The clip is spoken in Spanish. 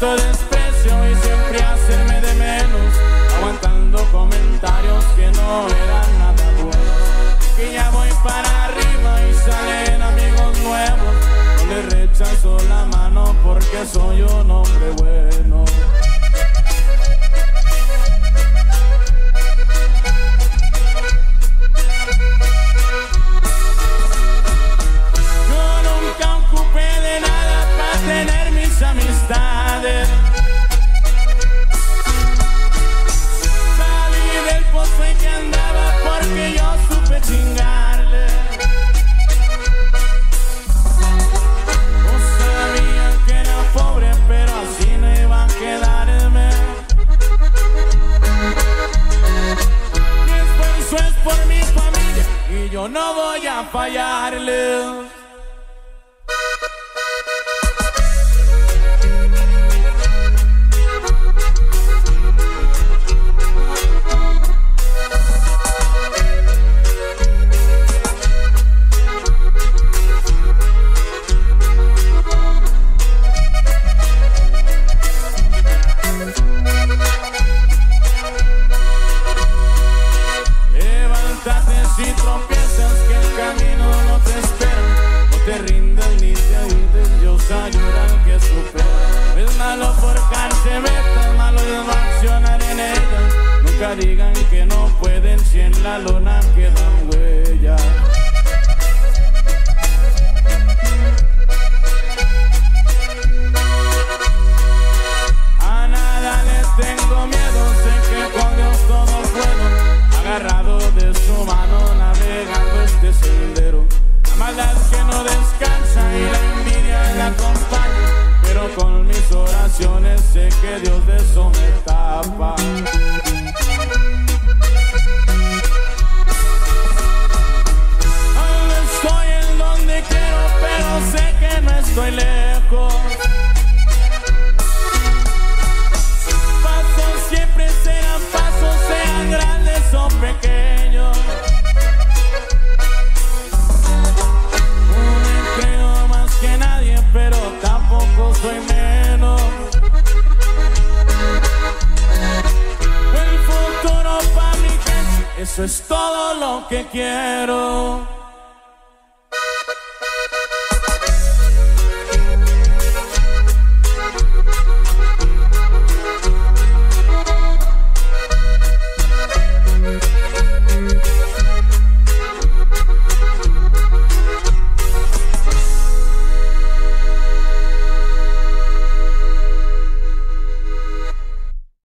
tanto desprecio y siempre hacerme de menos, aguantando comentarios que no eran nada buenos. Que ya voy para arriba y salen amigos nuevos, no les rechazo la mano porque soy un hombre bueno. Yo no voy a fallarle. Si tropiezas que el camino no te espera, no te rindas ni te agüites, Dios ayuda al que supera. Es malo forjarse metas, malo es no accionar en ellas. Nunca digan que no pueden si en la lona quedan huellas. A nada les tengo miedo, sé que con Dios todo puedo, agarrado de su mano. Sendero. La maldad que no descansa y la envidia la acompaña, pero con mis oraciones sé que Dios de eso me tapa. Aún estoy en donde quiero, pero sé que no estoy lejos. Pasos siempre serán pasos, sean grandes o pequeños. Pero tampoco soy menos. El futuro para mi gente, eso es todo lo que quiero.